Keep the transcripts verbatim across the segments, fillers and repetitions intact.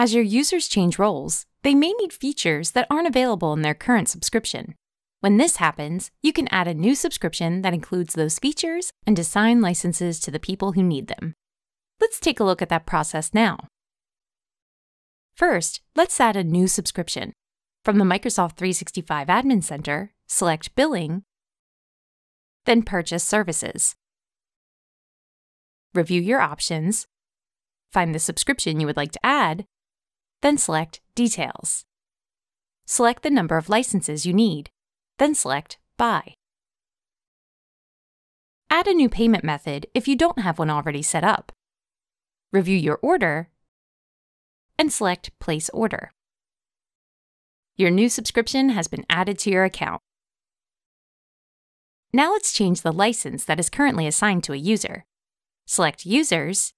As your users change roles, they may need features that aren't available in their current subscription. When this happens, you can add a new subscription that includes those features and assign licenses to the people who need them. Let's take a look at that process now. First, let's add a new subscription. From the Microsoft three sixty-five Admin Center, select Billing, then Purchase Services. Review your options, find the subscription you would like to add, then select Details. Select the number of licenses you need, then select Buy. Add a new payment method if you don't have one already set up. Review your order, and select Place Order. Your new subscription has been added to your account. Now let's change the license that is currently assigned to a user. Select Users,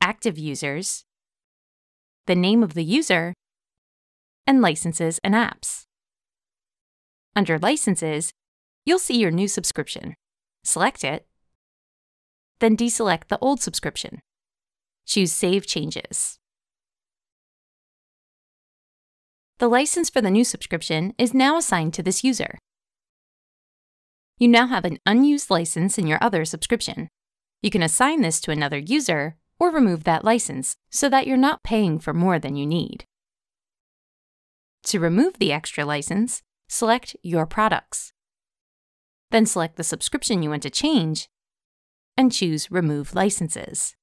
Active Users, the name of the user, and Licenses and Apps. Under Licenses, you'll see your new subscription. Select it, then deselect the old subscription. Choose Save Changes. The license for the new subscription is now assigned to this user. You now have an unused license in your other subscription. You can assign this to another user or remove that license so that you're not paying for more than you need. To remove the extra license, select Your Products. Then select the subscription you want to change and choose Remove Licenses.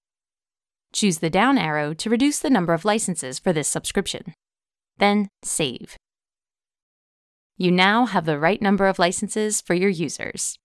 Choose the down arrow to reduce the number of licenses for this subscription. Then Save. You now have the right number of licenses for your users.